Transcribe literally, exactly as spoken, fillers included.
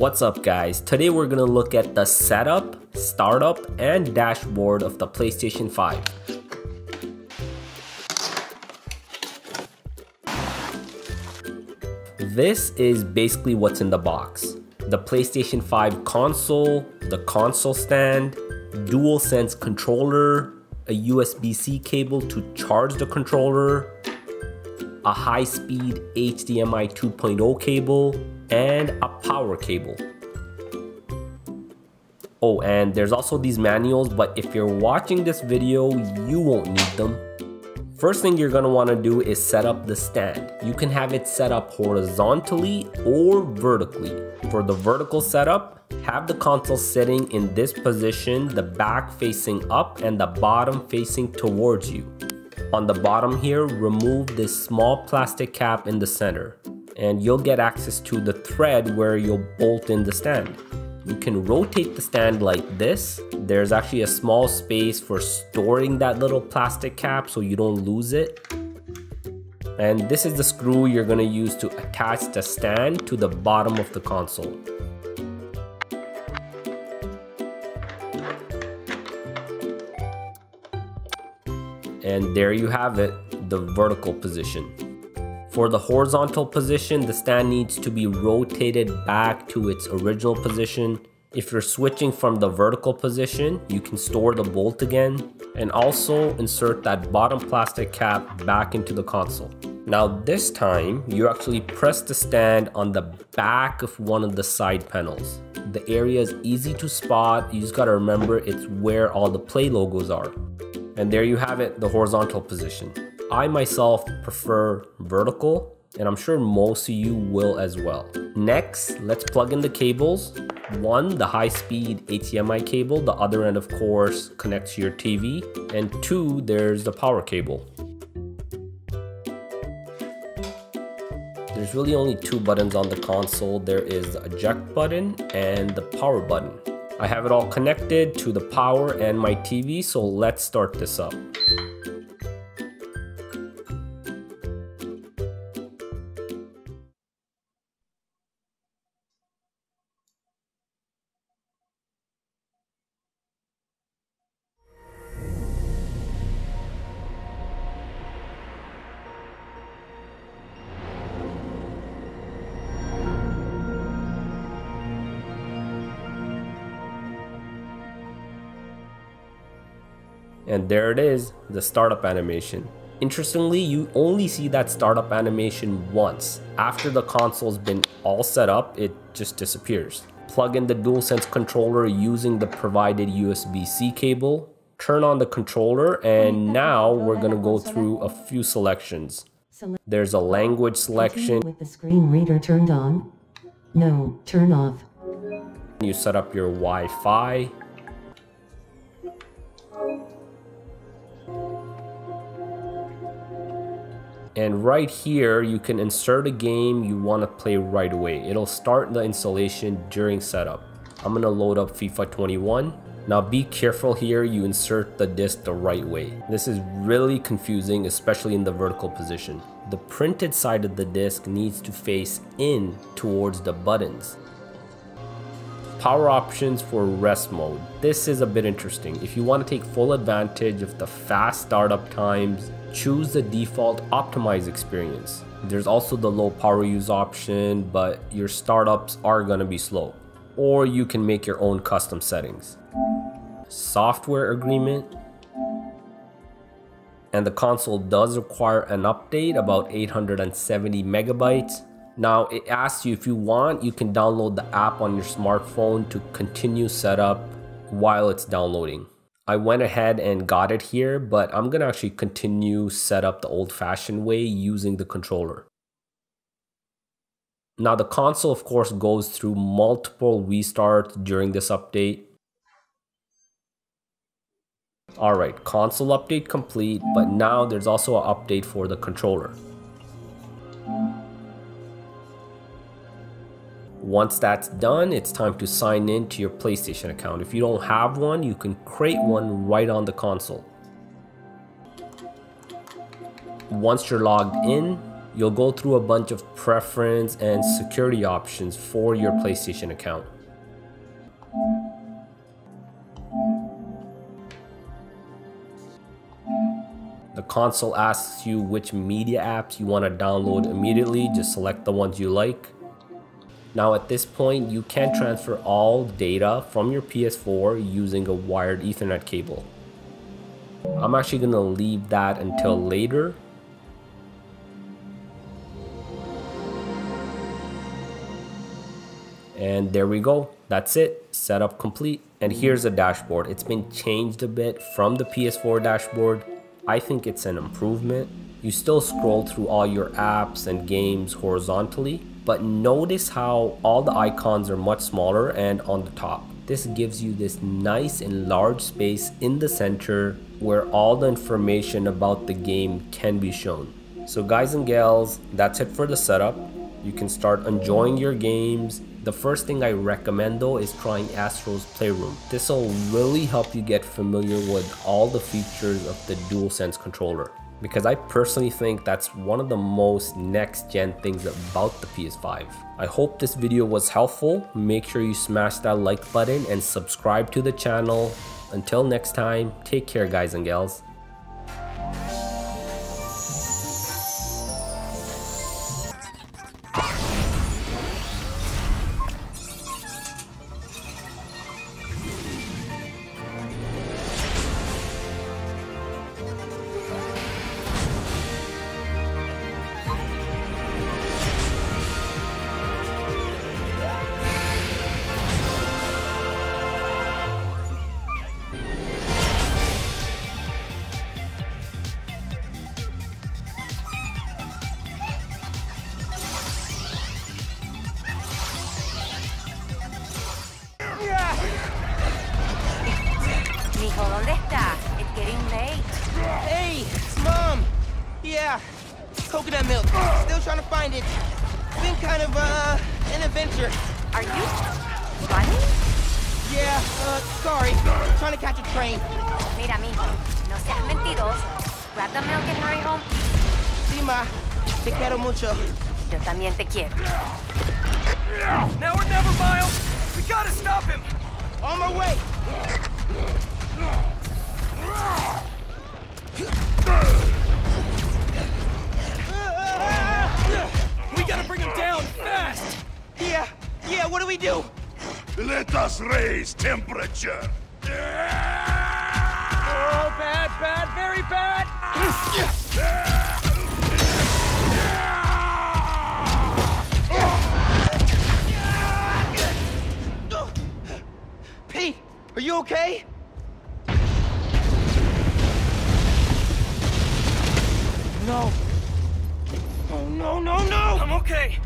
What's up guys, today we're gonna look at the setup, startup, and dashboard of the PlayStation five. This is basically what's in the box. The PlayStation five console, the console stand, DualSense controller, a U S B C cable to charge the controller, a high-speed H D M I two point oh cable, and a power cable. Oh, and there's also these manuals, but if you're watching this video, you won't need them. First thing you're gonna wanna do is set up the stand. You can have it set up horizontally or vertically. For the vertical setup, have the console sitting in this position, the back facing up and the bottom facing towards you. On the bottom here, remove this small plastic cap in the center, and you'll get access to the thread where you'll bolt in the stand. You can rotate the stand like this. There's actually a small space for storing that little plastic cap so you don't lose it. And this is the screw you're gonna use to attach the stand to the bottom of the console. And there you have it, the vertical position. For the horizontal position, the stand needs to be rotated back to its original position. If you're switching from the vertical position, you can store the bolt again and also insert that bottom plastic cap back into the console. Now this time, you actually press the stand on the back of one of the side panels. The area is easy to spot, you just gotta remember it's where all the Play logos are. And there you have it, the horizontal position. I myself prefer vertical, and I'm sure most of you will as well. Next, let's plug in the cables. One, the high-speed H D M I cable, the other end of course connects to your T V, and two, there's the power cable. There's really only two buttons on the console. There is the eject button and the power button. I have it all connected to the power and my T V, so let's start this up. And there it is, the startup animation. Interestingly, you only see that startup animation once. After the console's been all set up, it just disappears. Plug in the DualSense controller using the provided U S B C cable. Turn on the controller, and now we're gonna go through a few selections. There's a language selection. With the screen reader turned on. No, turn off. You set up your Wi-Fi. And right here, you can insert a game you want to play right away. It'll start the installation during setup. I'm going to load up FIFA twenty-one. Now be careful here, you insert the disc the right way. This is really confusing, especially in the vertical position. The printed side of the disc needs to face in towards the buttons. Power options for rest mode. This is a bit interesting. If you want to take full advantage of the fast startup times, choose the default optimized experience. There's also the low power use option, but your startups are going to be slow. Or you can make your own custom settings. Software agreement. And the console does require an update, about eight hundred seventy megabytes. Now it asks you if you want, you can download the app on your smartphone to continue setup while it's downloading. I went ahead and got it here, but I'm gonna actually continue setup the old-fashioned way using the controller. Now the console of course goes through multiple restarts during this update. All right, console update complete, but now there's also an update for the controller. Once that's done, it's time to sign in to your PlayStation account. If you don't have one, you can create one right on the console. Once you're logged in, you'll go through a bunch of preference and security options for your PlayStation account. The console asks you which media apps you want to download immediately. Just select the ones you like. Now at this point, you can transfer all data from your P S four using a wired Ethernet cable. I'm actually going to leave that until later. And there we go. That's it. Setup complete. And here's the dashboard. It's been changed a bit from the P S four dashboard. I think it's an improvement. You still scroll through all your apps and games horizontally, but notice how all the icons are much smaller and on the top. This gives you this nice and large space in the center where all the information about the game can be shown. So guys and gals, that's it for the setup. You can start enjoying your games. The first thing I recommend though is trying Astro's Playroom. This will really help you get familiar with all the features of the DualSense controller, because I personally think that's one of the most next-gen things about the P S five. I hope this video was helpful. Make sure you smash that like button and subscribe to the channel. Until next time, take care guys and gals. It's getting late. Hey, Mom! Yeah, coconut milk. Still trying to find it. It's been kind of, uh, an adventure. Are you running? Yeah, uh, sorry. I'm trying to catch a train. Mira, mijo, no seas mentidos. Grab the milk and hurry home. Sí, ma. Te quiero mucho. Yo también te quiero. Now or never, Miles. We gotta stop him. On my way. We gotta bring him down fast. Yeah, yeah, what do we do? Let us raise temperature. Oh, bad, bad, very bad. Pete, are you okay? No. Oh, no, no, no! I'm okay.